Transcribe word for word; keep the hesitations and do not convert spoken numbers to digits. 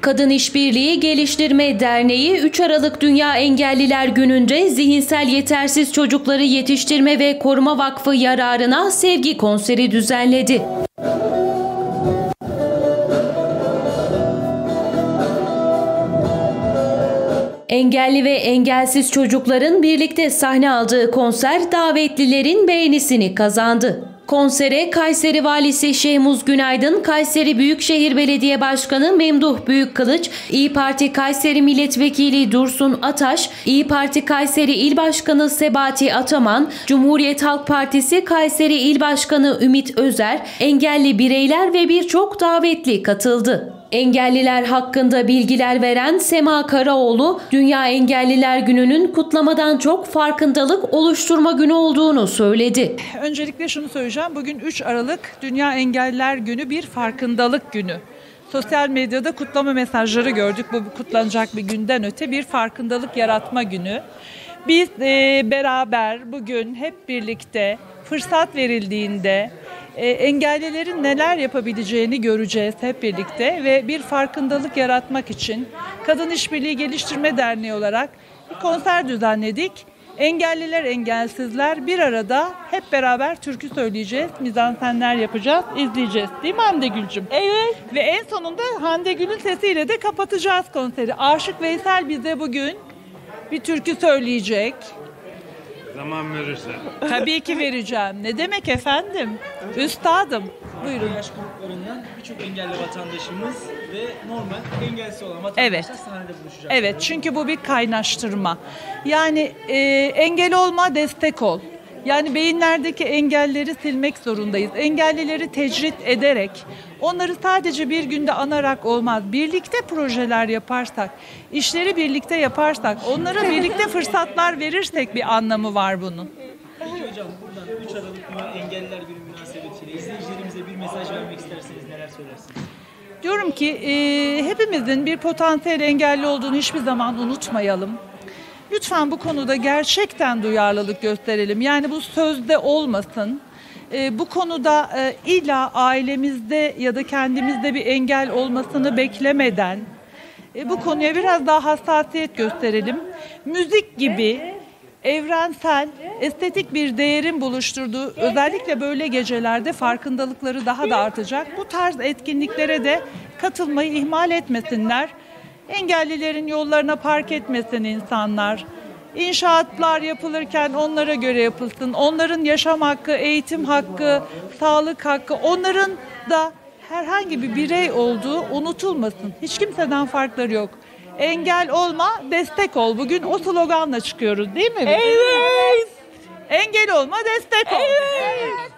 Kadın İşbirliği Geliştirme Derneği üç Aralık Dünya Engelliler Günü'nde Zihinsel Yetersiz Çocukları Yetiştirme ve Koruma Vakfı yararına sevgi konseri düzenledi. Engelli ve engelsiz çocukların birlikte sahne aldığı konser davetlilerin beğenisini kazandı. Konsere Kayseri Valisi Şehmus Günaydın, Kayseri Büyükşehir Belediye Başkanı Memduh Büyükkılıç, İYİ Parti Kayseri Milletvekili Dursun Ataş, İYİ Parti Kayseri İl Başkanı Sebati Ataman, Cumhuriyet Halk Partisi Kayseri İl Başkanı Ümit Özer, engelli bireyler ve birçok davetli katıldı. Engelliler hakkında bilgiler veren Sema Karaoğlu, Dünya Engelliler Günü'nün kutlamadan çok farkındalık oluşturma günü olduğunu söyledi. Öncelikle şunu söyleyeceğim, bugün üç Aralık Dünya Engelliler Günü bir farkındalık günü. Sosyal medyada kutlama mesajları gördük, bu kutlanacak bir günden öte bir farkındalık yaratma günü. Biz e, beraber bugün hep birlikte fırsat verildiğinde, engellilerin neler yapabileceğini göreceğiz hep birlikte ve bir farkındalık yaratmak için Kadın İşbirliği Geliştirme Derneği olarak bir konser düzenledik. Engelliler, engelsizler bir arada hep beraber türkü söyleyeceğiz, mizansenler yapacağız, izleyeceğiz. Değil mi Hande Gülcüm? Evet. Ve en sonunda Hande Gül'ün sesiyle de kapatacağız konseri. Aşık Veysel bize bugün bir türkü söyleyecek. Zaman verirsen. Tabii ki vereceğim. Ne demek efendim? Üstadım. Buyurun. Yaş gruplarından birçok engelli vatandaşımız ve normal engelsiz olan vatandaşlar evet. Sahnede buluşacak. Evet, çünkü bu bir kaynaştırma. Yani e, engel olma, destek ol. Yani beyinlerdeki engelleri silmek zorundayız. Engellileri tecrit ederek, onları sadece bir günde anarak olmaz. Birlikte projeler yaparsak, işleri birlikte yaparsak, onlara birlikte fırsatlar verirsek bir anlamı var bunun. Peki hocam, buradan üç Aralık Engelliler Günü münasebetiyle izleyicilerimize bir mesaj vermek isterseniz neler söylersiniz? Diyorum ki e, hepimizin bir potansiyel engelli olduğunu hiçbir zaman unutmayalım. Lütfen bu konuda gerçekten duyarlılık gösterelim. Yani bu sözde olmasın. E, bu konuda e, illa ailemizde ya da kendimizde bir engel olmasını beklemeden e, bu konuya biraz daha hassasiyet gösterelim. Müzik gibi evrensel, estetik bir değerin buluşturduğu özellikle böyle gecelerde farkındalıkları daha da artacak. Bu tarz etkinliklere de katılmayı ihmal etmesinler. Engellilerin yollarına park etmesin insanlar. İnşaatlar yapılırken onlara göre yapılsın. Onların yaşam hakkı, eğitim hakkı, sağlık hakkı, onların da herhangi bir birey olduğu unutulmasın. Hiç kimseden farkları yok. Engel olma, destek ol. Bugün o sloganla çıkıyoruz, değil mi? Evet. Engel olma, destek ol. Evet.